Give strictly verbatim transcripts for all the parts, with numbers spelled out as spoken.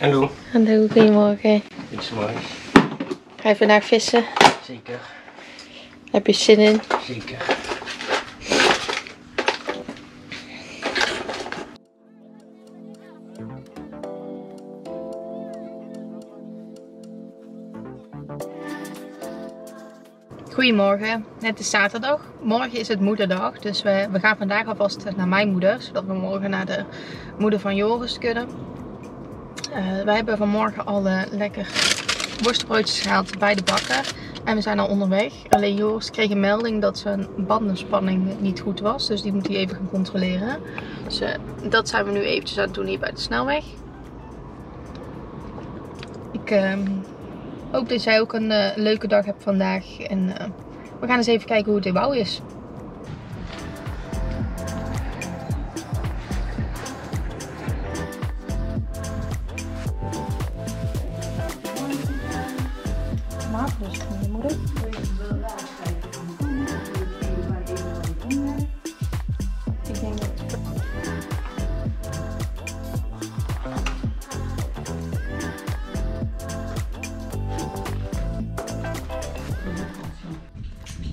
Hallo. Hallo, goedemorgen. Iets moois. Ga je vandaag vissen? Zeker. Heb je zin in? Zeker. Goedemorgen, het is zaterdag. Morgen is het moederdag, dus we, we gaan vandaag alvast naar mijn moeder, zodat we morgen naar de moeder van Joris kunnen. Uh, wij hebben vanmorgen al uh, lekker worstbroodjes gehaald bij de bakker en we zijn al onderweg. Alleen Joris kreeg een melding dat zijn bandenspanning niet goed was, dus die moet hij even gaan controleren. Dus uh, dat zijn we nu eventjes aan het doen hier bij de snelweg. Ik... Uh, hoop dat jij ook een uh, leuke dag hebt vandaag en uh, we gaan eens even kijken hoe het in Wouw is.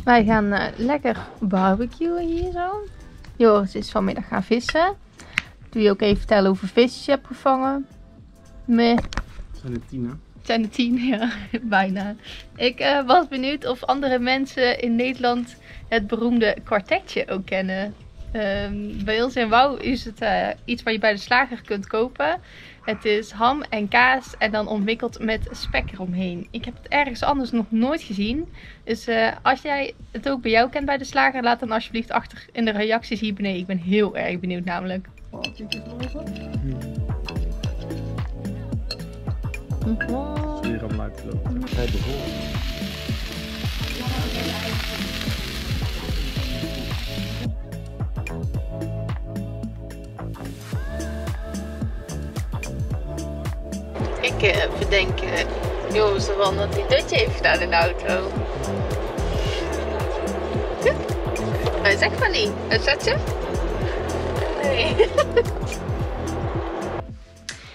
Wij gaan uh, lekker barbecuen hier zo. Joris is vanmiddag gaan vissen. Doe je ook even vertellen hoeveel visjes je hebt gevangen? Meh. Het zijn er tien, hè? Het zijn er tien, ja. Bijna. Ik uh, was benieuwd of andere mensen in Nederland het beroemde kwartetje ook kennen. Um, bij ons in Wouw is het uh, iets waar je bij de slager kunt kopen. Het is ham en kaas en dan ontwikkeld met spek eromheen. Ik heb het ergens anders nog nooit gezien. Dus uh, als jij het ook bij jou kent bij de slager, laat dan alsjeblieft achter in de reacties hier beneden. Ik ben heel erg benieuwd namelijk. Ik bedenk Joris ervan dat hij dutje heeft gedaan in de auto. Hij zegt van niet. Is dat je? Nee.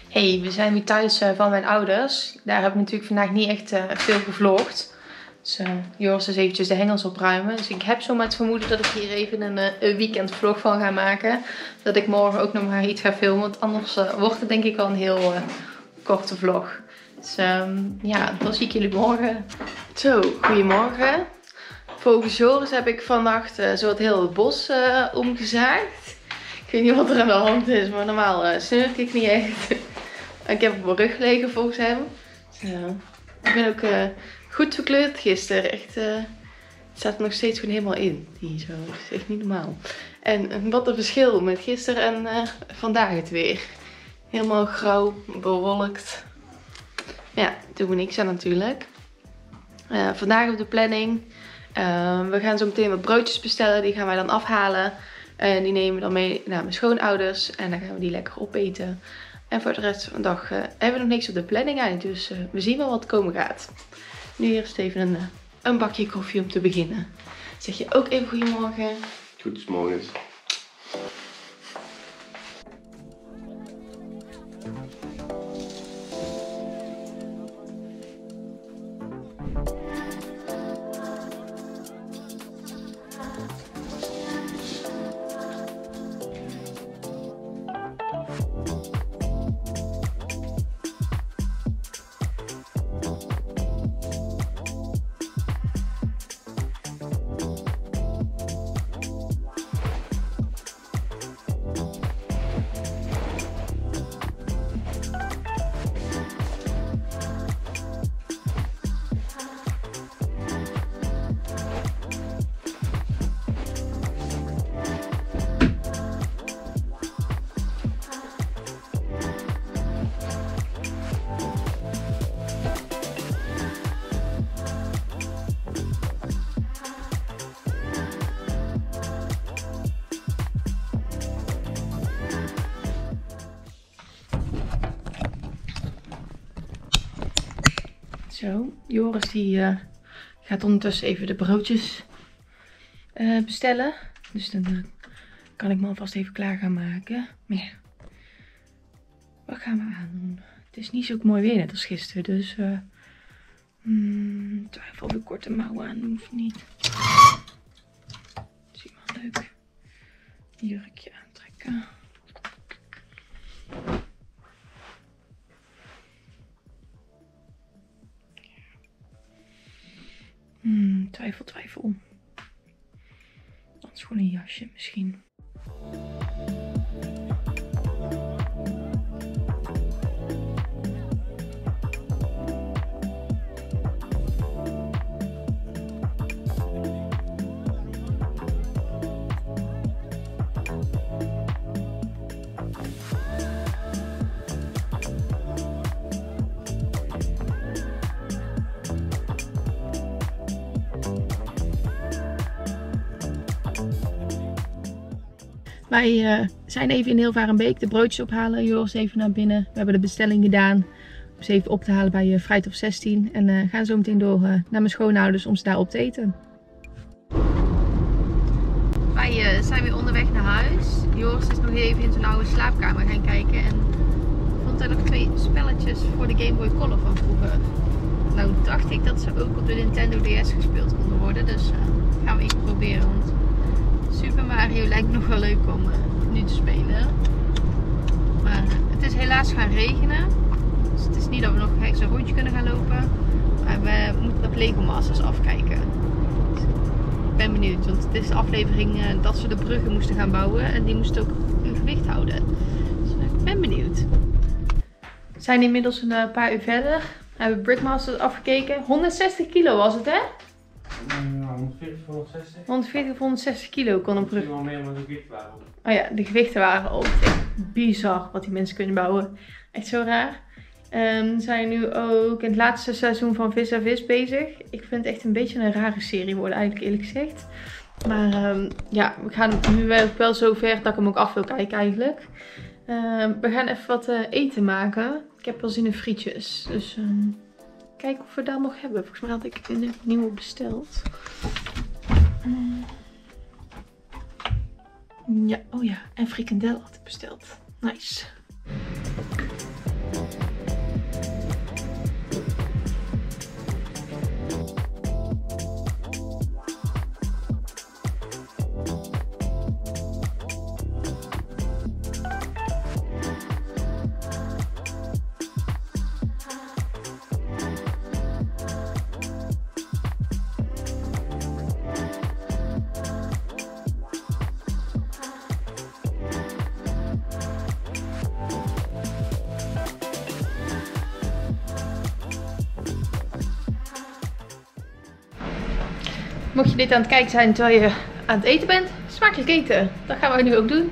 Hey, we zijn weer thuis van mijn ouders. Daar heb ik natuurlijk vandaag niet echt veel gevlogd. Dus uh, Joris is eventjes de hengels opruimen. Dus ik heb zomaar het vermoeden dat ik hier even een, een weekendvlog van ga maken. Dat ik morgen ook nog maar iets ga filmen. Want anders uh, wordt het denk ik al een heel... Uh, korte vlog. Dus um, ja, dan zie ik jullie morgen. Zo, goedemorgen. Volgens Joris heb ik vannacht uh, zo het hele bos uh, omgezaagd. Ik weet niet wat er aan de hand is, maar normaal uh, snurk ik niet echt. Ik heb op mijn rug gelegen volgens hem. Dus, uh, ik ben ook uh, goed verkleurd gisteren. Echt, uh, het staat er nog steeds gewoon helemaal in. Die zo. Dat is echt niet normaal. En wat een verschil met gisteren en uh, vandaag het weer. Helemaal grauw, bewolkt. Ja, doen we niks aan natuurlijk. Uh, vandaag op de planning. Uh, we gaan zo meteen wat broodjes bestellen. Die gaan wij dan afhalen. En uh, die nemen we dan mee naar mijn schoonouders. En dan gaan we die lekker opeten. En voor de rest van de dag uh, hebben we nog niks op de planning uit. Dus uh, we zien wel wat komen gaat. Nu eerst even een, uh, een bakje koffie om te beginnen. Zeg je ook even goedemorgen. Goedemorgen. Zo, Joris die uh, gaat ondertussen even de broodjes uh, bestellen. Dus dan uh, kan ik me alvast even klaar gaan maken. Maar ja, wat gaan we aan doen? Het is niet zo mooi weer net als gisteren, dus uh, mm, twijfel of ik korte mouwen aan hoef niet. Het is iemand leuk jurkje aantrekken. Mm, twijfel, twijfel. Anders gewoon een jasje misschien. Wij uh, zijn even in Hilvarenbeek de broodjes ophalen. Joris even naar binnen. We hebben de bestelling gedaan om ze even op te halen bij uh, Vrijtop zestien. En uh, gaan zo meteen door uh, naar mijn schoonouders om ze daar op te eten. Wij uh, zijn weer onderweg naar huis. Joris is nog even in zijn oude slaapkamer gaan kijken. En vond daar nog twee spelletjes voor de Game Boy Color van vroeger. Nou dacht ik dat ze ook op de Nintendo D S gespeeld konden worden. Dus uh, gaan we even proberen. Want Super Mario lijkt nog wel leuk om uh, nu te spelen. Maar het is helaas gaan regenen. Dus het is niet dat we nog echt zo'n rondje kunnen gaan lopen. Maar we moeten nog Lego Masters afkijken. Dus ik ben benieuwd. Want het is de aflevering uh, dat ze de bruggen moesten gaan bouwen. En die moesten ook hun gewicht houden. Dus uh, ik ben benieuwd. We zijn inmiddels een paar uur verder. We hebben Brick Masters afgekeken. honderdzestig kilo was het, hè? honderdveertig of honderdzestig? honderdveertig of honderdzestig kilo kon een brug. Wel meer, maar de gewichten waren op. Oh ja, de gewichten waren op. Echt bizar wat die mensen kunnen bouwen. Echt zo raar. Um, zijn nu ook in het laatste seizoen van Vis à Vis bezig. Ik vind het echt een beetje een rare serie worden, eigenlijk eerlijk gezegd. Maar um, ja, we gaan nu wel, wel zo ver dat ik hem ook af wil kijken eigenlijk. Um, we gaan even wat uh, eten maken. Ik heb wel zin in frietjes, dus... Um... Kijken of we dat nog hebben. Volgens mij had ik een nieuwe besteld. Ja, oh ja. En frikandel had ik besteld. Nice. Mocht je dit aan het kijken zijn terwijl je aan het eten bent, smakelijk eten. Dat gaan we nu ook doen.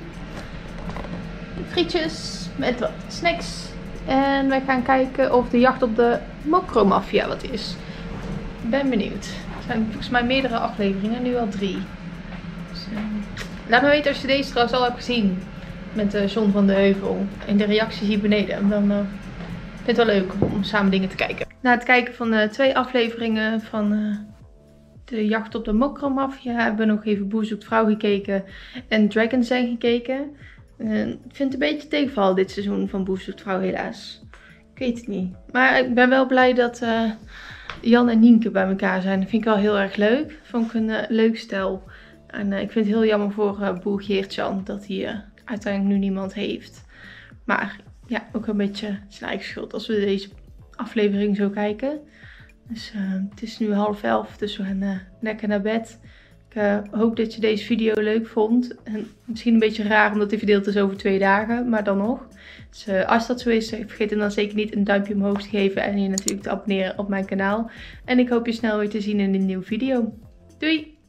Frietjes met wat snacks. En wij gaan kijken of de jacht op de Mocro Maffia wat is. Ik ben benieuwd. Er zijn volgens mij meerdere afleveringen, nu al drie. Dus, uh, laat me weten als je deze trouwens al hebt gezien. Met uh, John van de heuvel. In de reacties hier beneden. Dan uh, vind ik het wel leuk om samen dingen te kijken. Na het kijken van uh, twee afleveringen van... Uh, De jacht op de Mocro Maffia hebben we nog even Boe zoekt Vrouw gekeken en Dragons zijn gekeken. Uh, ik vind het een beetje tegenval dit seizoen van Boe zoekt Vrouw helaas. Ik weet het niet. Maar ik ben wel blij dat uh, Jan en Nienke bij elkaar zijn. Dat vind ik wel heel erg leuk. Dat vond ik een uh, leuk stel. En uh, ik vind het heel jammer voor uh, boer Geert-Jan dat hij uh, uiteindelijk nu niemand heeft. Maar ja, ook een beetje zijn eigen schuld als we deze aflevering zo kijken. Dus uh, het is nu half elf, dus we gaan uh, lekker naar bed. Ik uh, hoop dat je deze video leuk vond. En misschien een beetje raar omdat die verdeeld is over twee dagen, maar dan nog. Dus uh, als dat zo is, vergeet hem dan zeker niet een duimpje omhoog te geven en je natuurlijk te abonneren op mijn kanaal. En ik hoop je snel weer te zien in een nieuwe video. Doei!